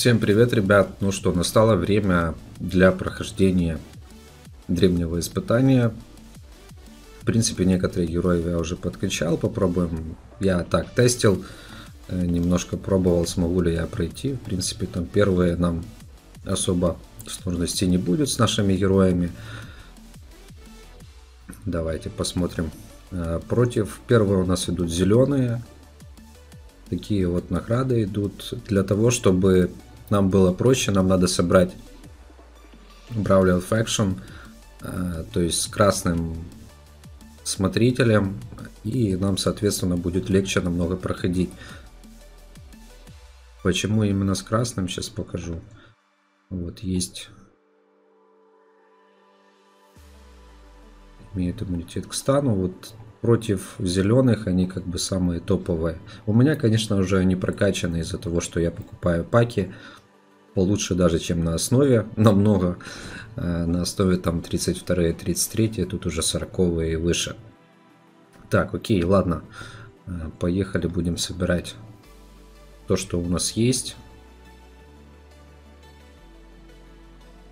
Всем привет, ребят! Ну что, настало время для прохождения древнего испытания. В принципе, некоторые герои я уже подкачал, попробуем. Я так тестил, немножко пробовал, смогу ли я пройти. В принципе, там первые нам особо сложностей не будет с нашими героями. Давайте посмотрим. Против первого у нас идут зеленые. Такие вот награды идут. Для того, чтобы нам было проще, нам надо собрать Brawler Faction, то есть с красным смотрителем, и нам, соответственно, будет легче намного проходить. Почему именно с красным, сейчас покажу. Вот есть. Имеет иммунитет к стану, вот. Против зеленых они как бы самые топовые. У меня, конечно, уже они прокачаны из-за того, что я покупаю паки. Получше даже, чем на основе. Намного. На основе там 32-е, 33-е. Тут уже 40-е и выше. Так, окей, ладно. Поехали, будем собирать то, что у нас есть.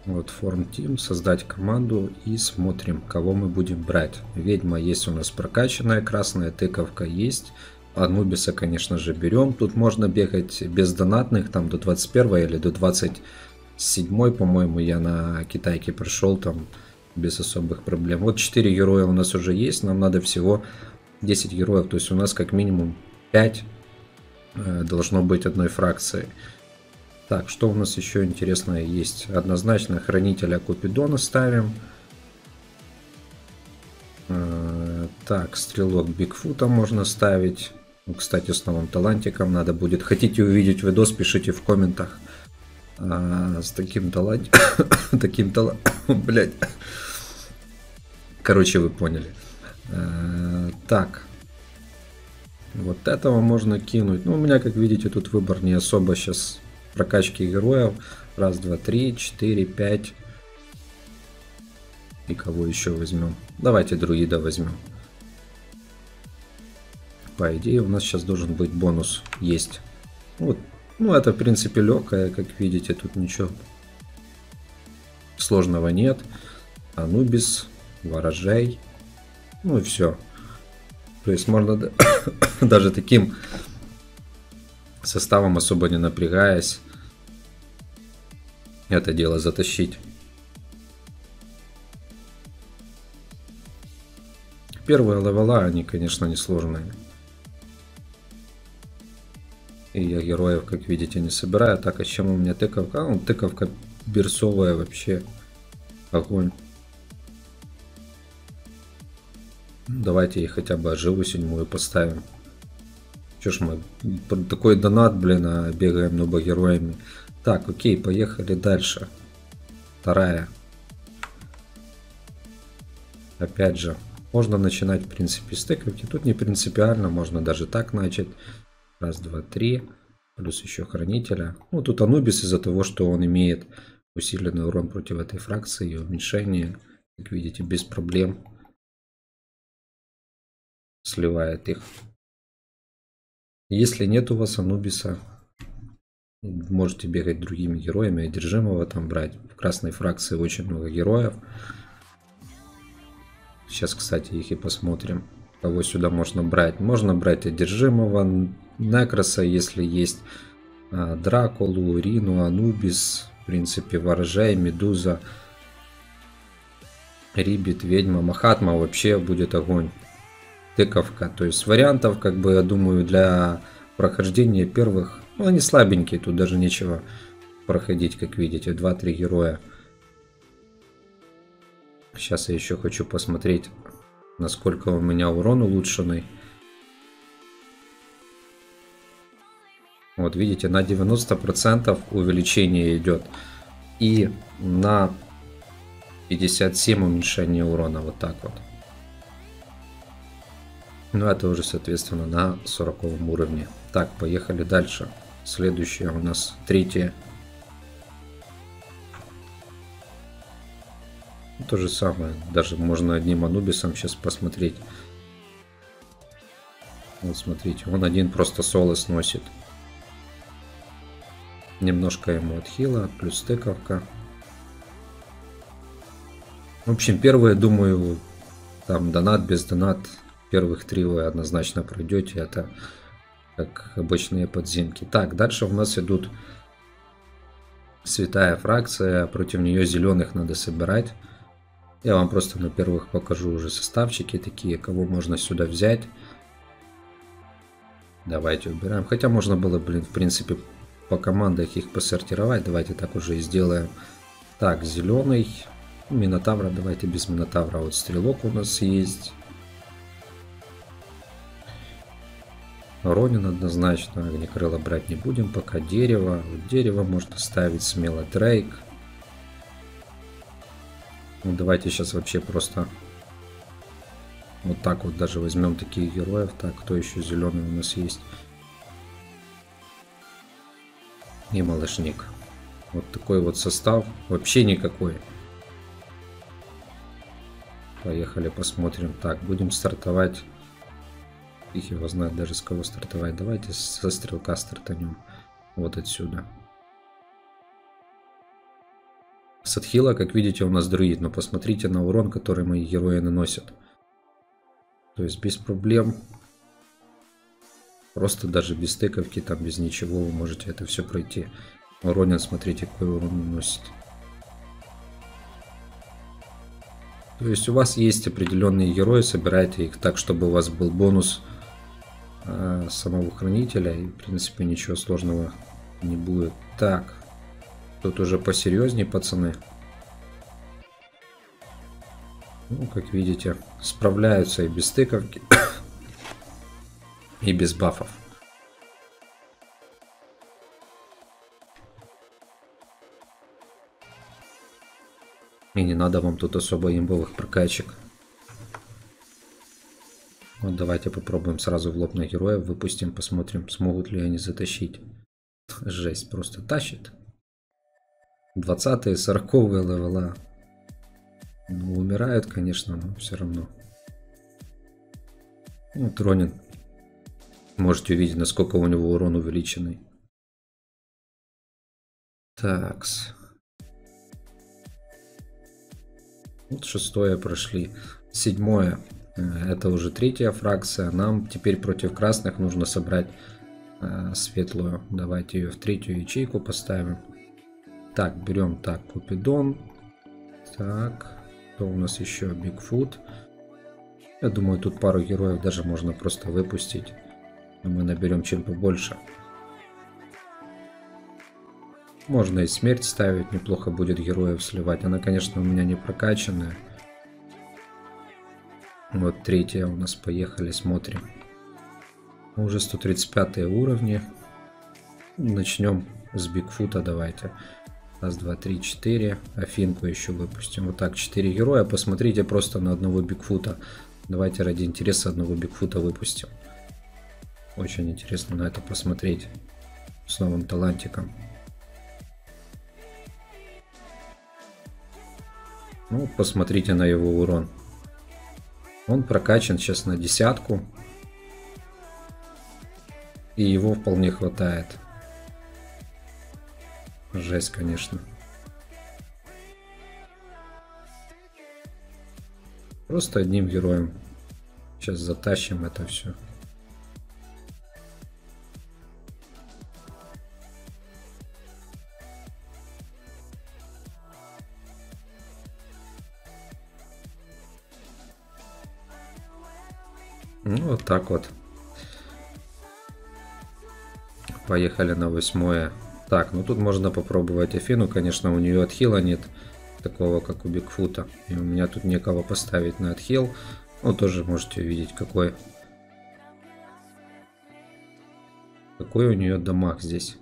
Вот форм тим, создать команду и смотрим, кого мы будем брать. Ведьма есть у нас прокачанная, красная тыковка есть. Анубиса, конечно же, берем. Тут можно бегать без донатных, там до 21 или до 27, по-моему, я на китайке прошел там без особых проблем. Вот 4 героя у нас уже есть, нам надо всего 10 героев, то есть у нас как минимум 5 должно быть одной фракции. Так, что у нас еще интересное есть? Однозначно хранителя Купидона ставим. Так, стрелок Бигфута можно ставить. Ну, кстати, с новым талантиком надо будет. Хотите увидеть видос, пишите в комментах. С таким талантиком... Блять. Короче, вы поняли. Так. Вот этого можно кинуть. Ну, у меня, как видите, тут выбор не особо сейчас... Прокачки героев. Раз, два, три, четыре, пять. И кого еще возьмем? Давайте друида возьмем. По идее, у нас сейчас должен быть бонус. Есть. Вот. Ну, это, в принципе, легкое. Как видите, тут ничего сложного нет. Анубис, Ворожей. Ну и все. То есть можно даже таким составом, особо не напрягаясь, это дело затащить. Первые левела, они, конечно, несложные. И я героев, как видите, не собираю. Так, а чем у меня тыковка? Ну, тыковка берсовая вообще. Огонь. Давайте ей хотя бы оживу 7 поставим. Че ж мы, такой донат, блин, а бегаем нуба героями. Так, окей, поехали дальше. Вторая. Опять же, можно начинать, в принципе, с тыковки. Тут не принципиально, можно даже так начать. Раз, два, три. Плюс еще хранителя. Ну, тут Анубис из-за того, что он имеет усиленный урон против этой фракции и уменьшение. Как видите, без проблем сливает их. Если нет у вас Анубиса, можете бегать другими героями, одержимого там брать. В красной фракции очень много героев. Сейчас, кстати, их и посмотрим, кого сюда можно брать. Можно брать одержимого, Некроса, если есть, Дракулу, Рину, Анубис, в принципе, Ворожей, Медуза, Рибит, Ведьма, Махатма, вообще будет огонь. Тыковка, то есть вариантов, как бы, я думаю, для прохождения первых, ну, они слабенькие, тут даже нечего проходить, как видите, 2-3 героя. Сейчас я еще хочу посмотреть, насколько у меня урон улучшенный. Вот видите, на 90% увеличение идет и на 57 уменьшение урона, вот так вот. Ну, это уже, соответственно, на 40 уровне. Так, поехали дальше. Следующая у нас третья. То же самое. Даже можно одним Анубисом сейчас посмотреть. Вот, смотрите. Он один просто соло сносит. Немножко ему от хила, плюс стековка. В общем, первые, думаю, там донат, без донат, первых три вы однозначно пройдете. Это как обычные подземки. Так, дальше у нас идут святая фракция. Против нее зеленых надо собирать. Я вам просто на первых покажу уже составчики такие, кого можно сюда взять. Давайте убираем. Хотя можно было, блин, в принципе, по командах их посортировать. Давайте так уже и сделаем. Так, зеленый. Минотавра. Давайте без Минотавра. Вот стрелок у нас есть. Ронин однозначно. Огнекрыло брать не будем пока. Дерево. Вот дерево можно ставить смело. Трейк. Ну, давайте сейчас вообще просто вот так вот даже возьмем таких героев. Так, кто еще зеленый у нас есть? И малышник. Вот такой вот состав. Вообще никакой. Поехали, посмотрим. Так, будем стартовать. Их его знает даже с кого стартовать. Давайте со стрелка стартанем. Вот отсюда. Садхила, как видите, у нас друид. Но посмотрите на урон, который мои герои наносят. То есть без проблем. Просто даже без тыковки, там без ничего вы можете это все пройти. Ронин, смотрите, какой урон наносит. То есть у вас есть определенные герои, собирайте их так, чтобы у вас был бонус самого хранителя. И в принципе ничего сложного не будет. Так, тут уже посерьезнее, пацаны. Ну, как видите, справляются и без тыковки, и без бафов. И не надо вам тут особо имбовых прокачек. Вот давайте попробуем сразу в лоб на героев. Выпустим, посмотрим, смогут ли они затащить. Жесть, просто тащит. 20-е, 40-е левела. Ну, умирают, конечно, но все равно. Ну, Тронен. Можете увидеть, насколько у него урон увеличенный. Такс. Вот 6-е прошли. 7-е. Это уже 3-я фракция. Нам теперь против красных нужно собрать светлую. Давайте ее в 3-ю ячейку поставим. Так, берем так, Купидон. Так. То у нас еще Бигфут. Я думаю, тут пару героев даже можно просто выпустить. Но мы наберем чем побольше. Можно и смерть ставить. Неплохо будет героев сливать. Она, конечно, у меня не прокачанная. Вот 3-я у нас. Поехали, смотрим. Мы уже 135 уровни. Начнем с Бигфута. Давайте. Раз, два, три, 4. Афинку еще выпустим. Вот так, 4 героя. Посмотрите просто на одного Бигфута. Давайте ради интереса одного Бигфута выпустим. Очень интересно на это посмотреть. С новым талантиком. Ну, посмотрите на его урон. Он прокачан сейчас на 10-ку. И его вполне хватает. Жесть, конечно. Просто одним героем. Сейчас затащим это все. Ну, вот так вот. Поехали на 8-е. Так, ну тут можно попробовать Афину, конечно, у нее отхила нет такого, как у Бигфута. И у меня тут некого поставить на отхил. Ну, тоже можете увидеть, какой у нее дамаг здесь.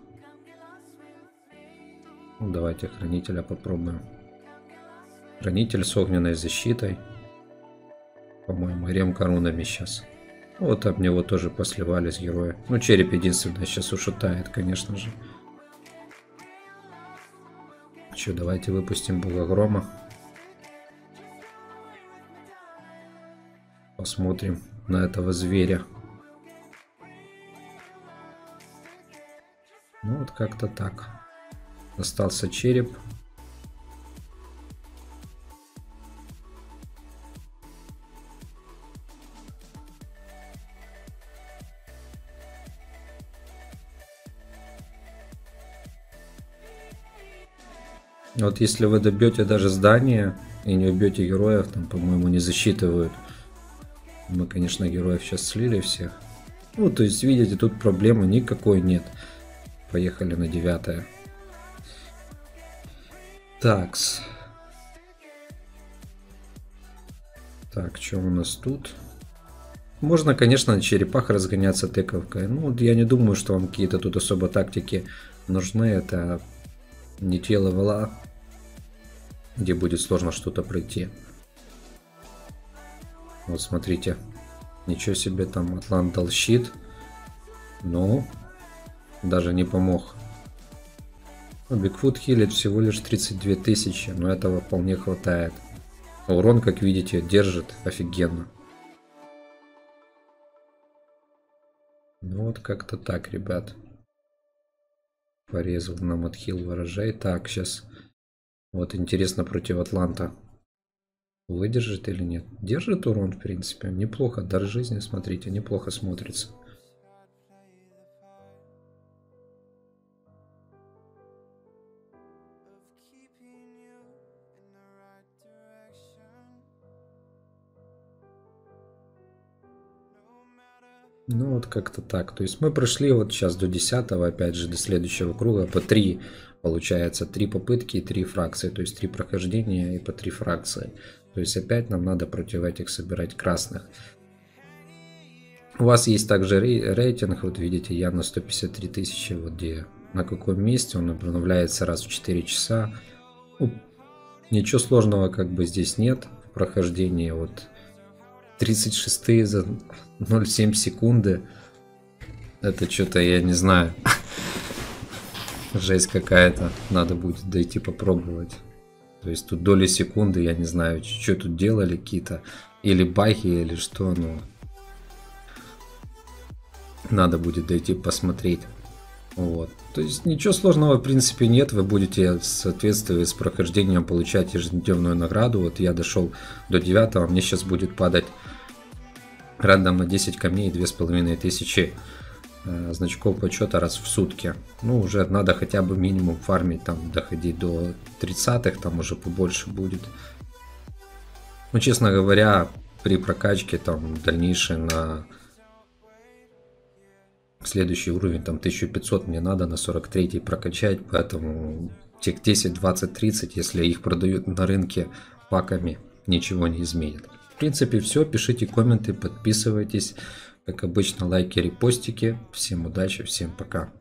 Ну, давайте хранителя попробуем. Хранитель с огненной защитой. По-моему, рем коронами сейчас. Вот об него тоже посливались герои. Ну, череп единственное сейчас ушатает, конечно же. Еще давайте выпустим Благогрома. Посмотрим на этого зверя. Ну вот как-то так. Остался череп. Вот если вы добьете даже здание и не убьете героев, там, по-моему, не засчитывают. Мы, конечно, героев сейчас слили всех. Ну, то есть, видите, тут проблемы никакой нет. Поехали на 9. Такс. Так, что у нас тут? Можно, конечно, на черепах разгоняться тыковкой. Ну, я не думаю, что вам какие-то тут особо тактики нужны. Это не те левела, где будет сложно что-то пройти. Вот смотрите. Ничего себе, там Атлант дал щит. Ну, даже не помог. Бигфут хилит всего лишь 32 тысячи, но этого вполне хватает. Урон, как видите, держит офигенно. Ну вот как-то так, ребят. Порезал нам отхил ворожей. Так, сейчас. Вот интересно, против Атланта выдержит или нет. Держит урон, в принципе. Неплохо. Дар жизни, смотрите, неплохо смотрится. Ну вот как-то так. То есть мы прошли вот сейчас до 10, опять же до следующего круга по 3, получается 3 попытки и 3 фракции. То есть 3 прохождения и по 3 фракции. То есть опять нам надо против этих собирать красных. У вас есть также рейтинг, вот видите, я на 153 тысячи, вот где, на каком месте, он обновляется раз в 4 часа. Ну, ничего сложного как бы здесь нет в прохождении, вот. 36 за 0,7 секунды. Это что-то я не знаю. Жесть какая-то. Надо будет дойти попробовать. То есть тут доли секунды, я не знаю, что тут делали какие-то. Или бахи, или что. Ну, надо будет дойти посмотреть. Вот. То есть ничего сложного в принципе нет. Вы будете в соответствии с прохождением получать ежедневную награду. Вот я дошел до 9, мне сейчас будет падать рандомно 10 камней и 2500 значков почета раз в сутки. Ну уже надо хотя бы минимум фармить, там доходить до 30-х, там уже побольше будет. Ну честно говоря, при прокачке там дальнейшее на... Следующий уровень, там 1500 мне надо на 43 прокачать, поэтому тех 10, 20, 30, если их продают на рынке паками, ничего не изменит. В принципе все, пишите комменты, подписывайтесь, как обычно лайки, репостики, всем удачи, всем пока.